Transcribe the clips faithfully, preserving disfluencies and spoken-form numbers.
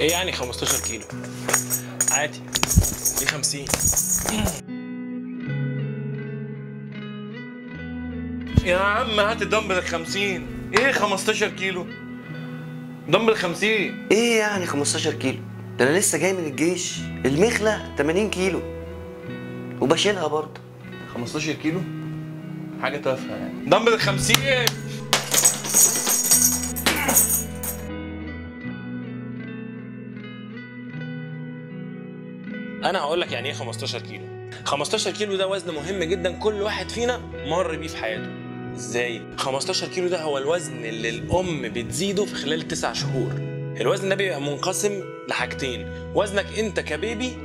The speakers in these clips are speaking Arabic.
ايه يعني خمستاشر كيلو؟ عادي ليه خمسين؟ يا عم هات الدمبل ال خمسين. ايه خمستاشر كيلو؟ دمبل خمسين. ايه يعني خمستاشر كيلو؟ ده انا لسه جاي من الجيش، المخله تمانين كيلو وبشيلها برضه. خمستاشر كيلو؟ حاجه تافهه يعني. دمبل ال خمسين. انا هقول لك يعني ايه خمستاشر كيلو. خمستاشر كيلو ده وزن مهم جدا كل واحد فينا مر بيه في حياته. ازاي؟ خمستاشر كيلو ده هو الوزن اللي الام بتزيده في خلال تسع شهور. الوزن ده بيبقى منقسم لحاجتين، وزنك انت كبيبي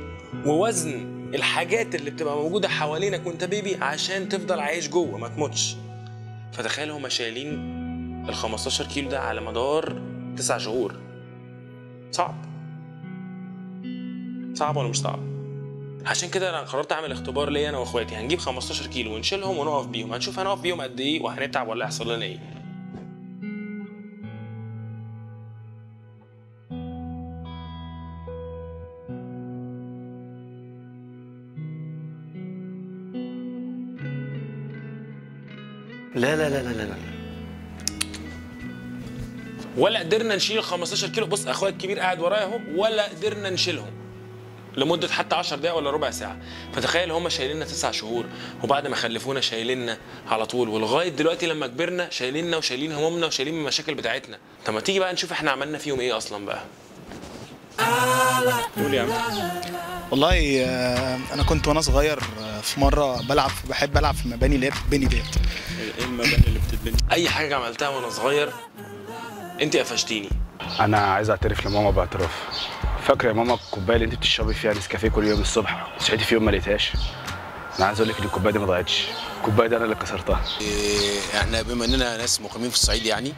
ووزن الحاجات اللي بتبقى موجوده حوالينك وانت بيبي عشان تفضل عايش جوه ما تموتش. فتخيل هما شايلين ال خمستاشر كيلو ده على مدار تسع شهور. صعب. صعب ولا مش صعب؟ عشان كده انا قررت اعمل اختبار ليا انا واخواتي، هنجيب خمستاشر كيلو ونشيلهم ونقف بيهم، هنشوف هنقف بيهم قد ايه وهنتعب ولا هيحصل لنا ايه. لا لا لا لا لا ولا قدرنا نشيل خمستاشر كيلو. بص اخويا الكبير قاعد ورايا اهو، ولا قدرنا نشيلهم لمده حتى عشر دقائق ولا ربع ساعه. فتخيل هم شايليننا تسع شهور، وبعد ما خلفونا شايليننا على طول، ولغايه دلوقتي لما كبرنا شايليننا وشايلين همومنا وشايلين المشاكل بتاعتنا. طب ما تيجي بقى نشوف احنا عملنا فيهم ايه اصلا بقى. قول يا عم. والله انا كنت وانا صغير في مره بلعب، بحب العب في المباني اللي هي بتتبني ديت. ايه المباني اللي بتتبني؟ اي حاجه عملتها وانا صغير انت قفشتيني. انا عايز اعترف لماما باعتراف. فاكره يا ماما الكوبايه اللي انت بتشربي فيها نسكافيه كل يوم الصبح وصحيتي في يوم ما لقيتهاش؟ انا عايز اقول لك ان الكوبايه دي ما ضاعتش، الكوبايه دي انا اللي كسرتها. احنا بما اننا ناس مقيمين في الصعيد يعني،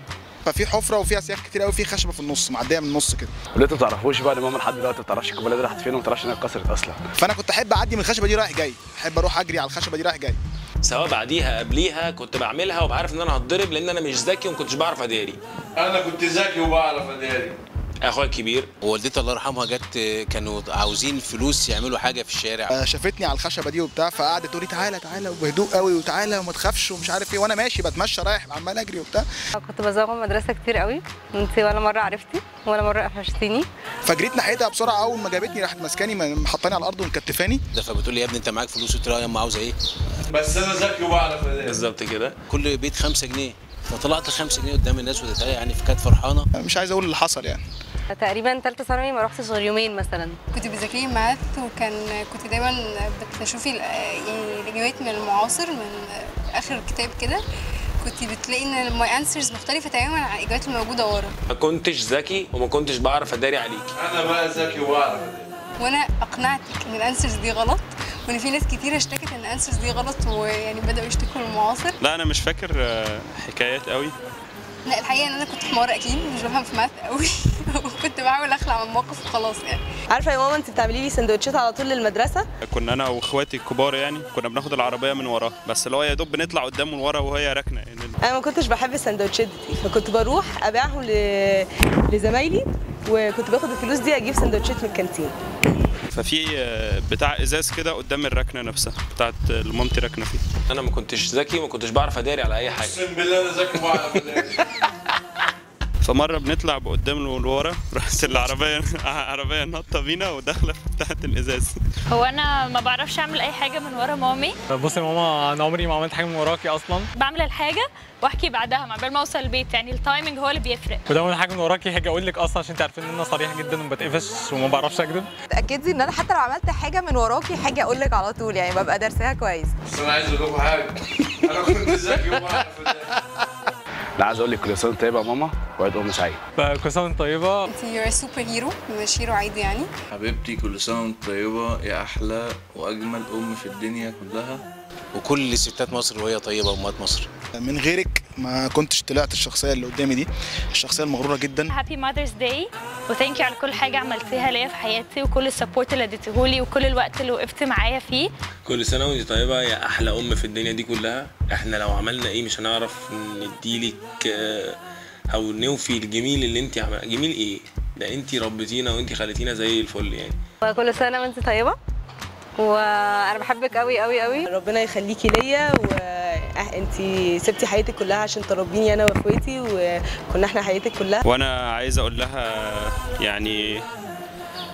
ففي حفره وفيها سياخ كتير قوي، في خشبه في النص معديه من النص كده. واللي انت ما تعرفوش بقى ان ماما لحد دلوقتي ما تعرفش الكوبايه دي راحت فين وما تعرفش انها اتكسرت اصلا. فانا كنت احب اعدي من الخشبه دي رايح جاي، احب اروح اجري على الخشبه دي رايح جاي. سواء بعديها قبليها كنت بعملها وبعرف ان انا هتضرب لان انا مش ذكي وما كنتش بعرف اداري. انا كنت ذكي وبعرف اداري. اخويا الكبير ووالدتي الله يرحمها جت كانوا عاوزين فلوس يعملوا حاجه في الشارع، شافتني على الخشبه دي وبتاع، فقعدت تقول لي تعالى تعالى وبهدوء قوي وتعالى وما تخافش ومش عارف ايه، وانا ماشي بتمشى رايح عمال اجري وبتاع. كنت بزوغ من المدرسه كتير قوي، انت ولا مره عرفتي ولا مره قفشتيني. فجريت ناحيتها بسرعه، اول ما جابتني راحت ماسكاني محطاني على الارض ومكتفاني. فبتقول لي يا ابني انت معاك فلوس؟ قلت لها يا اما عاوزه ايه؟ بس انا ذكي وبعرف ازاي. بالظبط كده. كل بيت خمسة جنيه، فطلعت خمسة جنيه قدام الناس وتتقال يعني، فكانت فرحانه. مش عايز اقول اللي حصل يعني. تقريبا ثالثه ثانوي ما رحتش غير يومين مثلا. كنت بذاكري مات، وكان كنت دايما بتشوفي يعني الاجابات من المعاصر من اخر كتاب كده، كنت بتلاقي ان الماي انسرز مختلفه تماما عن الاجابات الموجوده ورا. ما كنتش ذكي وما كنتش بعرف اداري عليكي. انا بقى ذكي واعرف اداري. وانا اقنعتك ان الانسرز دي غلط، وان في ناس كتير اشتكت ان الانسرز دي غلط، ويعني بداوا يشتكوا المعاصر. لا انا مش فاكر حكايات قوي. لا الحقيقه ان انا كنت حمار اكيد، مش بفهم في ماث قوي وكنت بحاول اخلع من الموقف وخلاص يعني. عارفه يا ماما انت بتعملي لي سندوتشات على طول للمدرسه؟ كنا انا واخواتي الكبار يعني كنا بناخد العربيه من وراها، بس اللي هو يا دوب بنطلع قدام من ورا وهي راكنه يعني. انا ما كنتش بحب السندوتشات دي، فكنت بروح ابيعهم ل... لزمايلي، وكنت باخد الفلوس دي اجيب سندوتشات من الكانتين. ففي بتاع ازاز كده قدام الركنه نفسها بتاعت مامتي راكنه فيه. انا ما كنتش ذكي وما كنتش بعرف اداري على اي حاجه. اقسم بالله انا ذكي وبعرف اداري. فمره بنطلع بقدام لورا، راحت العربيه عربيه نطه بينا وداخله في بتاعت الازاز. هو انا ما بعرفش اعمل اي حاجه من ورا مامي. بصي يا ماما انا عمري ما عملت حاجه من وراكي اصلا. بعمل الحاجه واحكي بعدها عقبال ما اوصل البيت، يعني التايمنج هو اللي بيفرق. وده اول حاجه من وراكي هاجي اقول لك اصلا عشان انت عارفين ان انا صريح جدا وبتقفش وما بعرفش اكذب. اتاكدي ان انا حتى لو عملت حاجه من وراكي هاجي اقول لك على طول، يعني ببقى دارساها كويس. بس انا عايز اقول لكم حاجه، انا كنت ذكي وبعرف اداري. لا عايز اقول لك كل سنه طيبه يا ماما وعيد ام سعيد. كل سنه طيبه. انت يور سوبر هيرو مش هيرو عادي يعني. حبيبتي كل سنه وانت طيبه يا احلى واجمل ام في الدنيا كلها، وكل ستات مصر وهي طيبه امهات مصر. من غيرك ما كنتش طلعت الشخصيه اللي قدامي دي، الشخصيه المغروره جدا. هابي ماذرز داي وثانك يو على كل حاجه عملتيها ليا في حياتي، وكل السبورت اللي اديتهولي، وكل الوقت اللي وقفت معايا فيه. كل سنه وانت طيبه يا احلى ام في الدنيا دي كلها. احنا لو عملنا ايه مش هنعرف نديلك او نوفي الجميل اللي انت عملتيه. جميل ايه؟ ده انتي ربتينا وانتي خليتينا زي الفل يعني. وكل سنه وانت طيبه، وانا بحبك قوي قوي قوي. ربنا يخليكي ليا، وانتي سبتي حياتك كلها عشان تربيني انا واخواتي، وكنا احنا حياتك كلها. وانا عايزه اقول لها يعني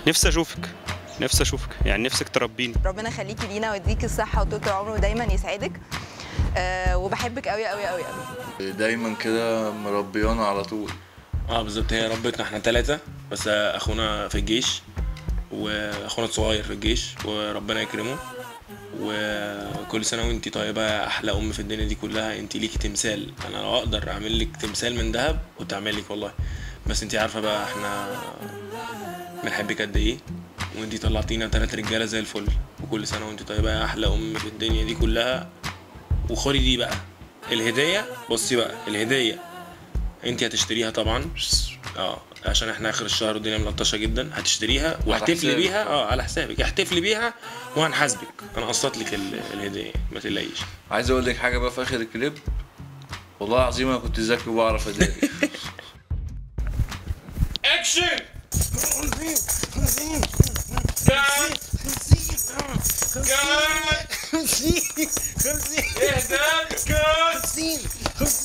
نفسي اشوفك، نفسي اشوفك يعني، نفسك تربيني. ربنا يخليكي لينا ويديكي الصحه وطول العمر ودايما يسعدك. أه وبحبك قوي قوي قوي قوي. دايما كده مربيانا على طول. اه بالظبط، هي ربتنا احنا ثلاثه بس، اخونا في الجيش واخونا الصغير في الجيش وربنا يكرمه. وكل سنه وانتي طيبه، احلى ام في الدنيا دي كلها. انتي ليكي تمثال، انا لو اقدر اعمل لك تمثال من ذهب كنت اعمل لك والله، بس انتي عارفه بقى احنا بنحبك قد ايه، وانتي طلعتينا ثلاث رجاله زي الفل. وكل سنه وانتي طيبه، احلى ام في الدنيا دي كلها. وخدي دي بقى الهديه، بصي بقى الهديه انتي هتشتريها طبعا، اه عشان احنا اخر الشهر والدنيا ملطشه جدا. هتشتريها وهتحتفلي بيها، اه على حسابك احتفلي بيها وهنحاسبك، انا قسطت لك الهديه ما تقلقيش. عايز اقول لك حاجه بقى في اخر الكليب، والله العظيم انا كنت ذكي وبعرف اضايق. اكشن. خمسين خمسين خمسين خمسين خمسين خمسين